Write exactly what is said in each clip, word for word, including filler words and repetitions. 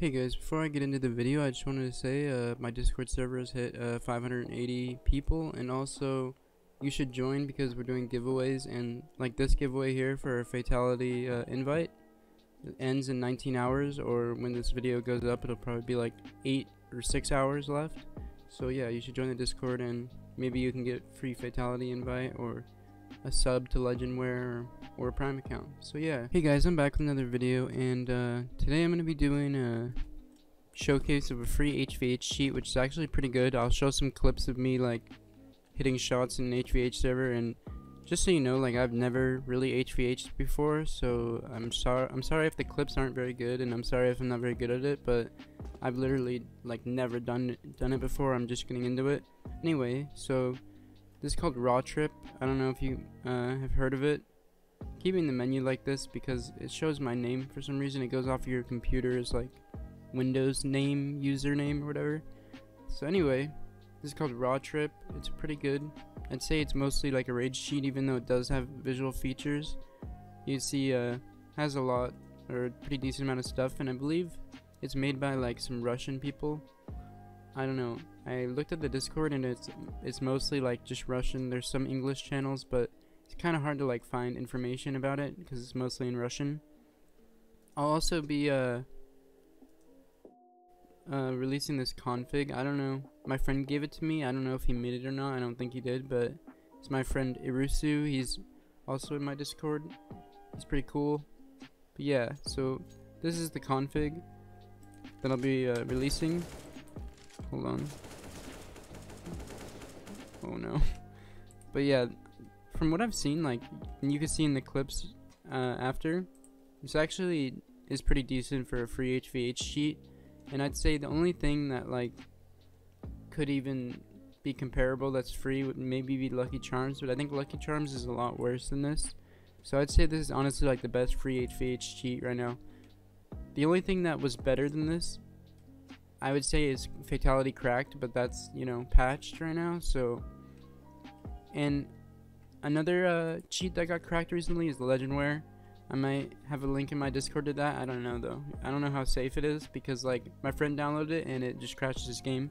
Hey guys, before I get into the video, I just wanted to say uh, my Discord server has hit uh, five hundred eighty people, and also you should join because we're doing giveaways, and like this giveaway here for a Fatality uh, invite. It ends in nineteen hours, or when this video goes up it'll probably be like eight or six hours left. So yeah, you should join the Discord and maybe you can get free Fatality invite or a sub to Legendware or a Prime account. So yeah, hey guys, I'm back with another video, and uh, today I'm going to be doing a showcase of a free H V H sheet, which is actually pretty good. I'll show some clips of me like hitting shots in an H V H server, and just so you know, like I've never really H V H'd before, so I'm sorry. I'm sorry if the clips aren't very good, and I'm sorry if I'm not very good at it. But I've literally like never done it, done it before. I'm just getting into it. Anyway, so this is called Rawetrip. I don't know if you uh, have heard of it. Keeping the menu like this because it shows my name for some reason. It goes off your computer's like Windows name, username, or whatever. So anyway, this is called Rawetrip. It's pretty good. I'd say it's mostly like a raid sheet, even though it does have visual features. You see, uh, has a lot, or a pretty decent amount of stuff, and I believe it's made by like some Russian people. I don't know. I looked at the Discord, and it's it's mostly like just Russian. There's some English channels, but it's kind of hard to like find information about it because it's mostly in Russian. I'll also be uh, uh, releasing this config. I don't know. My friend gave it to me. I don't know if he made it or not. I don't think he did, but it's my friend Irusu. He's also in my Discord. It's pretty cool. But yeah, so this is the config that I'll be uh, releasing. Hold on. Oh no. But yeah, from what I've seen, like you can see in the clips uh, after, this actually is pretty decent for a free H V H sheet. And I'd say the only thing that like could even be comparable that's free would maybe be Lucky Charms, but I think Lucky Charms is a lot worse than this, so I'd say this is honestly like the best free H V H cheat right now. The only thing that was better than this I would say is Fatality Cracked, but that's, you know, patched right now. So, and another uh, cheat that got cracked recently is Legendware. I might have a link in my Discord to that. I don't know though. I don't know how safe it is because like my friend downloaded it and it just crashes his game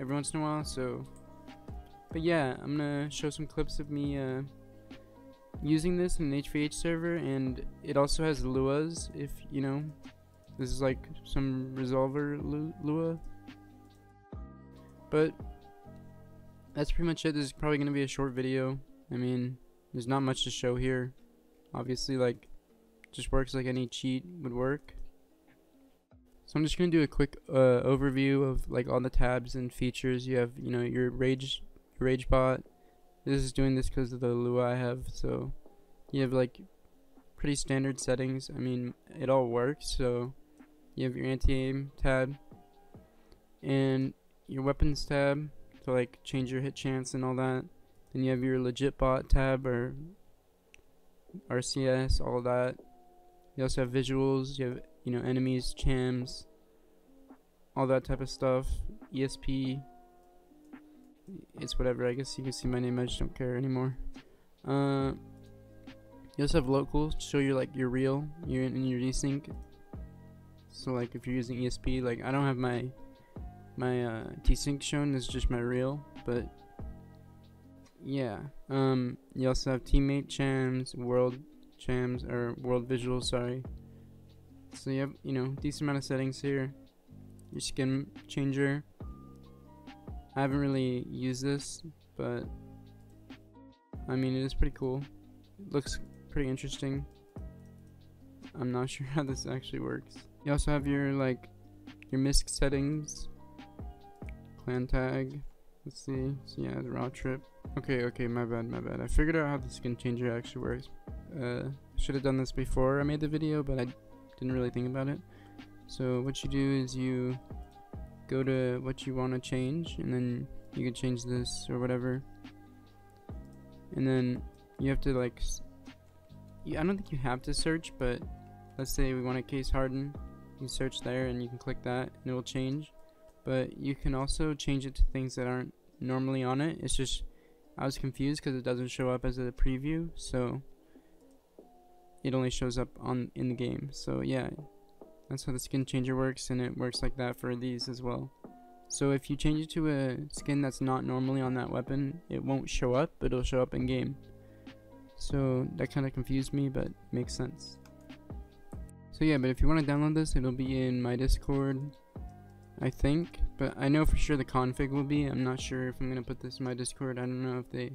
every once in a while. So, but yeah, I'm gonna show some clips of me uh, using this in an H V H server, and it also has L U As, if you know, this is like some resolver Lua, but that's pretty much it. This is probably gonna be a short video. I mean, there's not much to show here, obviously, like just works like any cheat would work. So I'm just going to do a quick uh, overview of like all the tabs and features. You have, you know, your rage, your rage bot. This is doing this because of the Lua I have. So you have like pretty standard settings. I mean, it all works. So you have your anti-aim tab and your weapons tab to like change your hit chance and all that. Then you have your legit bot tab or R C S, all that. You also have visuals. You have, you know, enemies, chams, all that type of stuff, E S P, it's whatever, I guess you can see my name, I just don't care anymore. Uh, you also have locals, show your like your reel, your in your desync. So like if you're using E S P, like I don't have my my uh, desync shown, it's just my reel, but yeah. Um, you also have teammate chams, world chams, or world visuals, sorry. So you have, you know, decent amount of settings here. Your skin changer. I haven't really used this, but I mean it is pretty cool. It looks pretty interesting. I'm not sure how this actually works. You also have your like your misc settings. Clan tag. Let's see. So yeah, the Rawetrip. Okay, okay, my bad, my bad. I figured out how the skin changer actually works. Uh should have done this before I made the video, but I didn't really think about it. So what you do is you go to what you want to change, and then you can change this or whatever, and then you have to like you, I don't think you have to search, but let's say we want to case harden, you search there and you can click that and it will change, but you can also change it to things that aren't normally on it. It's just I was confused because it doesn't show up as a preview, so it only shows up on in the game. So yeah, That's how the skin changer works, and it works like that for these as well. So if you change it to a skin that's not normally on that weapon, it won't show up, but it'll show up in game. So that kind of confused me, but makes sense. So yeah, but if you want to download this, it'll be in my Discord, I think. But I know for sure the config will be. I'm not sure if I'm going to put this in my Discord. I don't know if they,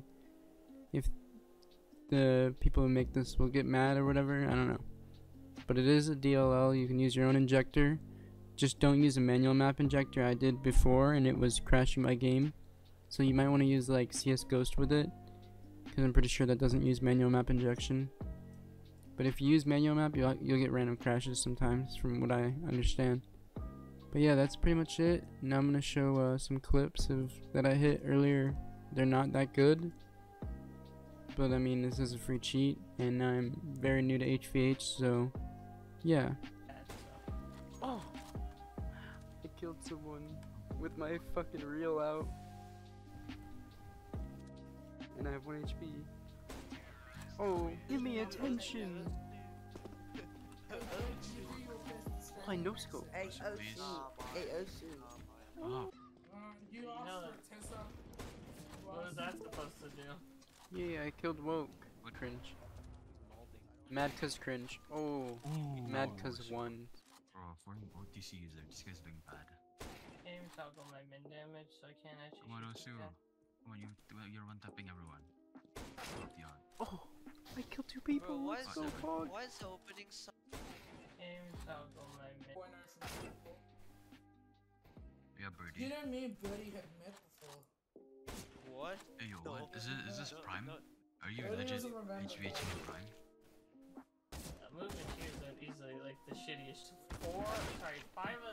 if the people who make this will get mad or whatever. I don't know. But it is a D L L. You can use your own injector. Just don't use a manual map injector. I did before and it was crashing my game. So you might want to use like C S Ghost with it, because I'm pretty sure that doesn't use manual map injection. But if you use manual map, you'll, you'll get random crashes sometimes, from what I understand. But yeah, that's pretty much it. Now I'm going to show uh, some clips of that I hit earlier. They're not that good, but I mean, this is a free cheat, and I'm very new to H V H, so yeah. Oh! I killed someone with my fucking reel out. And I have one H P. Oh, give me attention! I no scope. Hey, oh, you also Tessa. What was that supposed to do? Yeah, I killed Woke. Cringe. Mad cuz cringe. Oh, mad cuz one. Bro, O T C is there. This guy's doing bad. I can't even talk on my min damage, so I can't actually. Come on, Irusu. Come on, you, you're one tapping everyone. Oh, I killed two people. Bro, what's so fun? Why is the opening so? Yeah, birdie. You and me, birdie, have met before. What? Hey, yo, what? Is it? Is this Prime? Are you legit? H V H in Prime? That movement here is easily like the shittiest. Four, sorry, five